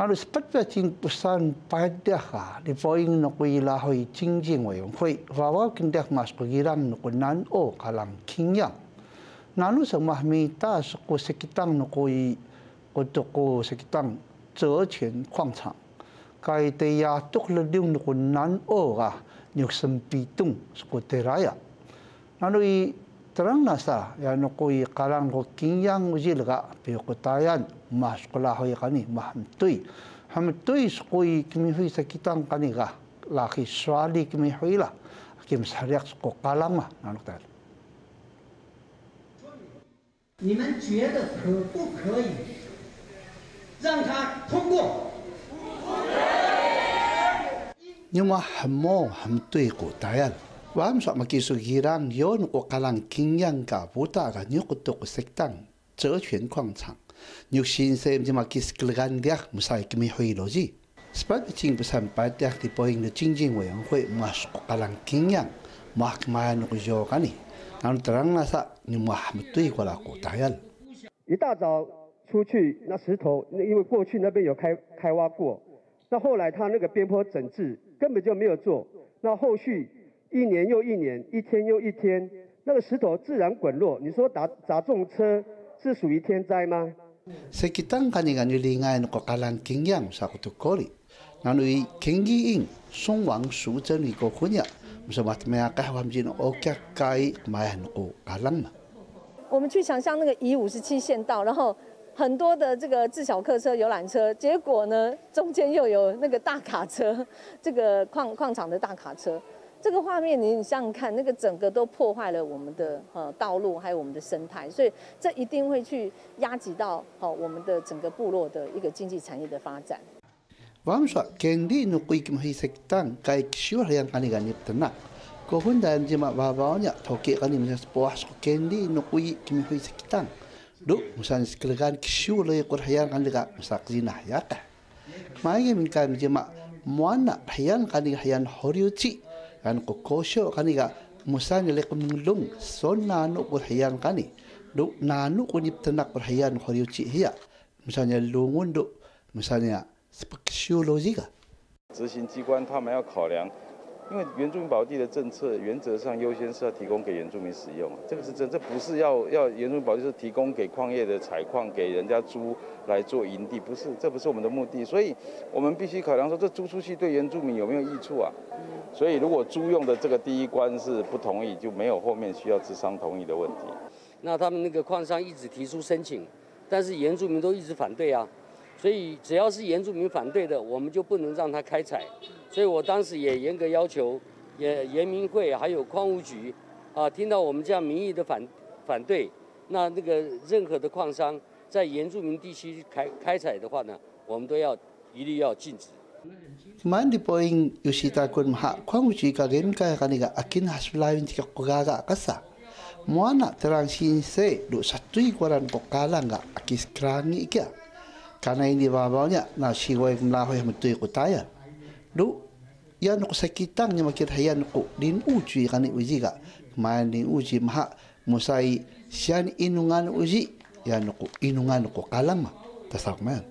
那八月进不上八点哈，你报应那个拉回经济委员会，娃娃跟得马斯克伊朗那个南欧可能倾向，那路上嘛没打是个石炭那个伊，个这个石炭责权矿场，该对呀，多了两那个南欧啊，有生比动是个得来呀，那路伊。 Terang nasa yang nukui karang hoking yang ujilga pihukutayan mas kulahoy kani mahamtui hamtui skui kimihui sakitang kaniga laki swali kimihui lah kim sariak skuk kalang lah nanuk tadi. 你们觉得可不可以让它通过？因为很忙，很对古大人。 Waham sok makisugirang yon ukalang kingyang ka buta ka nyukutuk sektang cercuan kuangcang nyuksin sem jemakis kelgan diak musai kemihui loji. Sebab cing pesan padiak di poing de cingjing wayang hui mas ukalang kingyang mahkmah nukujo kani. Namun terang nasa nyumah metui kuala kutayal. 一大早出去那石头，因为过去那边有开挖过，那后来他那个边坡整治根本就没有做，那后续。 一年又一年，一天又一天，那个石头自然滚落。你说砸中车是属于天灾吗？ Sekitar kanikan ulingan kokalan kingyang sakutukori, nanui kinggiing songwang sujan ikokunya, musamat meakah wamjin okyak kai mayan kokalan. 我们去想象那个乙57县道，然后很多的这个自小客车、游览车，结果呢，中间又有那个大卡车，这个矿场的大卡车。 这个画面，你想想看，那个整个都破坏了我们的道路，还有我们的生态，所以这一定会去压挤到我们的整个部落的一个经济产业的发展。Waham sok kendi nukui kemhi sektang kai kisur yang kani ganip tenak. Kohun dan jema babaunya toke kani misas buah sok kendi nukui kemhi sektang. Duk musan sekelegan kisur leh kurhayang kani gak musak zinah yakah. Maya minkan jema muana hayang kani hayang horiuci. Kan kokosho kani ga musan lek mulung sonna nu kurhiyan kani du nanu kunip tenak kurhiyan khoriuci hiya musanya lungun du musanya speciology ga 执行机关他们要考量，因为原住民保地的政策原则上优先是要提供给原住民使用，这个是真，这不是要原住民保地是提供给矿业的采矿给人家租来做营地，不是，这不是我们的目的，所以我们必须考量说这租出去对原住民有没有益处啊？ 所以，如果租用的这个第一关是不同意，就没有后面需要资商同意的问题。那他们那个矿商一直提出申请，但是原住民都一直反对啊。所以，只要是原住民反对的，我们就不能让他开采。所以我当时也严格要求，也原民会还有矿务局，啊，听到我们这样民意的反对，那个任何的矿商在原住民地区开采的话呢，我们都要一律要禁止。 Kemarin di poin Yusita kun mahak kuang uji kagen kaya kaniga akin hasulawin tika kugaga kasa. Muana terang sinse duk satui kuaran pokala nga akis kerangi ikia. Karena ini babaunya na siwai kumlahoy hamutui kutaya. Duk yan kusakitang nyamakir hayan kuklin uji kanik uji ka. Kemarin din uji mahak musai sian inungan uji yan kuklin inungan kukalang ma. Tasak man.